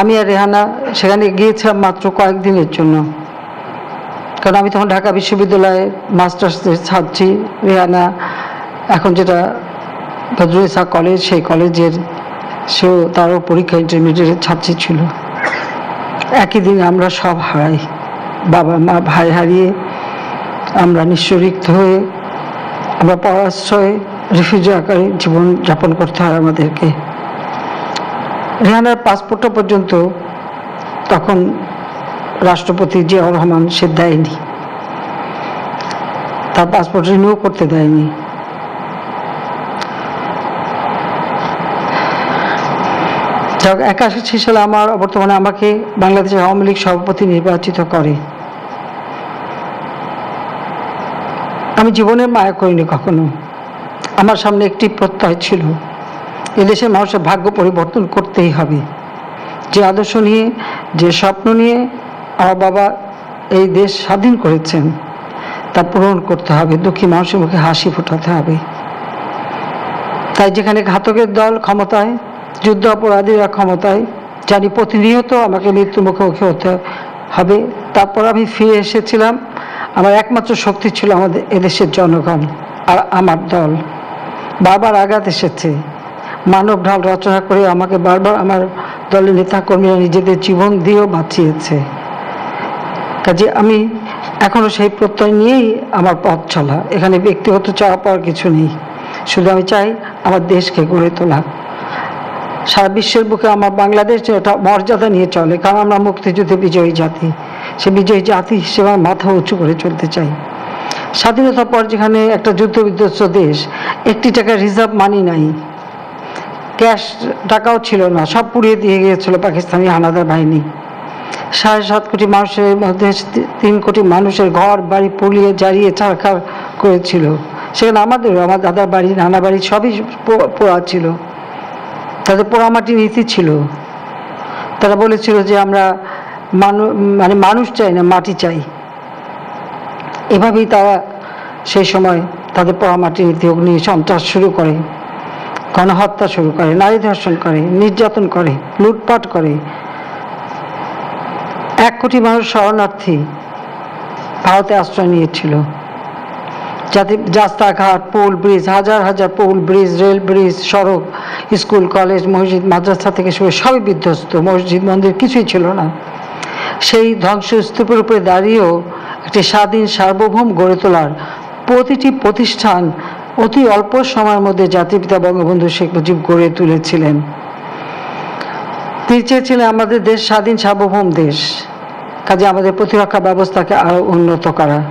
आमी आर रेहाना सेखाने गिয়েছিলাম मात्र কয়েকদিনের জন্য कारण आमी तखन ढाका विश्वविद्यालय मास्टार्स छात्री रेहाना एखन जेटा बद्रुसा कलेज सेई कलेजेर सेও তারও পরীক্ষা ইন্টারমিডিয়েটের ছাত্রী ছিল একই दिन আমরা সব হারাই বাবা মা ভাই হারিয়ে আমরা নিঃস্বরিক্ত হয়ে আমরা পরাশ্রয়ে रिफ्यूजी आकारे जीवन यापन करते हैं हमें के रेहानार पासपोर्ट पर्यंत तक राष्ट्रपति जियाउर रहमान से देयनि तार पासपोर्ट रिन्यू करते देयनि जब 81 साले आमार बर्तमाने आमाके बांग्लादेश आवामी लीग सभापति निर्वाचित करे आमी जीवने माया करिनि कखनो आमार सामने एक प्रत्यय छिलो ए देशेर मानुषेर भाग्य परिवर्तन करतेई हबे जे आदर्श निये जे स्वप्न निये आमार बाबा एई देश स्वाधीन करेछेन ता पूरण करते हबे दुखी मानुषेर मुखे हासि फोटाते हबे ताई जेखाने घातकेर दल क्षमताय युद्ध अपराधीरा क्षमताय जानि प्रतिनियत आमाके मृत्यु मुखोमुखी होते हबे तारपर आमि फिरे एसेछिलाम आमार एकमात्र शक्ति छिलो आमादेर ए देशेर जनगण आर आमार दल बारबार आघात एसेছে मानव ढाल रचना करे आमाके बारबार आमार दलेर नेताकर्मीरा निजेদের জীবন দিয়েও বাঁচিয়েছে কাজে আমি এখনো সেই প্রত্যয় নিয়েই আমার পথ চলা এখানে ব্যক্তিগত চাওয়া পাওয়ার কিছু নেই শুধু আমি চাই আমার দেশকে গড়ে তোলা সারা বিশ্বের বুকে আমার বাংলাদেশ যেটা মর্যাদা নিয়ে চলে কারণ আমরা মুক্তিযুদ্ধে বিজয়ী জাতি সেই বিজয়ী জাতি হিসেবে মাথা উঁচু করে চলতে চাই স্বাধীনতার পর যেখানে একটা যুদ্ধবিধ্বস্ত দেশ একটি টাকা রিজার্ভ মানি নাই ক্যাশ টাকাও ছিল না সব পুড়িয়ে দিয়ে গিয়েছিল পাকিস্তানি হানাদার বাহিনী 7.5 কোটি মানুষের মধ্যে 3 কোটি মানুষের ঘর বাড়ি পুড়িয়ে জ্বালিয়ে ছারখার করেছিল সেখানে আমাদেরও আমার দাদার বাড়ি নানা বাড়ি সবই পোড়া ছিল তাদের পোড়ামাটি নীতি ছিল তারা বলেছিল যে আমরা মানুষ চাই না মাটি চাই এভাবেই তারা সেই সময় তাদের পোড়ামাটির নীতি অগ্নি সন্ত্রাস শুরু করে গণহত্যা শুরু করে নারী ধর্ষণ করে নির্যাতন করে লুটপাট করে 1 কোটি মানুষ শরণার্থী ভারতে আশ্রয় নিয়েছিল যাতে রাস্তাঘাট পুল ব্রিজ হাজার হাজার পুল ব্রিজ রেল ব্রিজ সড়ক স্কুল কলেজ মসজিদ মাদ্রাসা থেকে শুরু সবই বিধ্বস্ত মসজিদ মন্দির কিছুই ছিল না সেই ধ্বংসস্তূপের উপরে দাঁড়িয়েও একটি স্বাধীন সার্বভৌম গড়ে তোলার প্রতিটি প্রতিষ্ঠান অতি অল্প সময়ের মধ্যে জাতিপিতা বঙ্গবন্ধু শেখ মুজিব গড়ে তুলেছিলেন তিনি চেয়েছিলেন আমাদের দেশ স্বাধীন সার্বভৌম দেশ কাজে আমাদের প্রতিরক্ষা ব্যবস্থাকে আরও উন্নত করা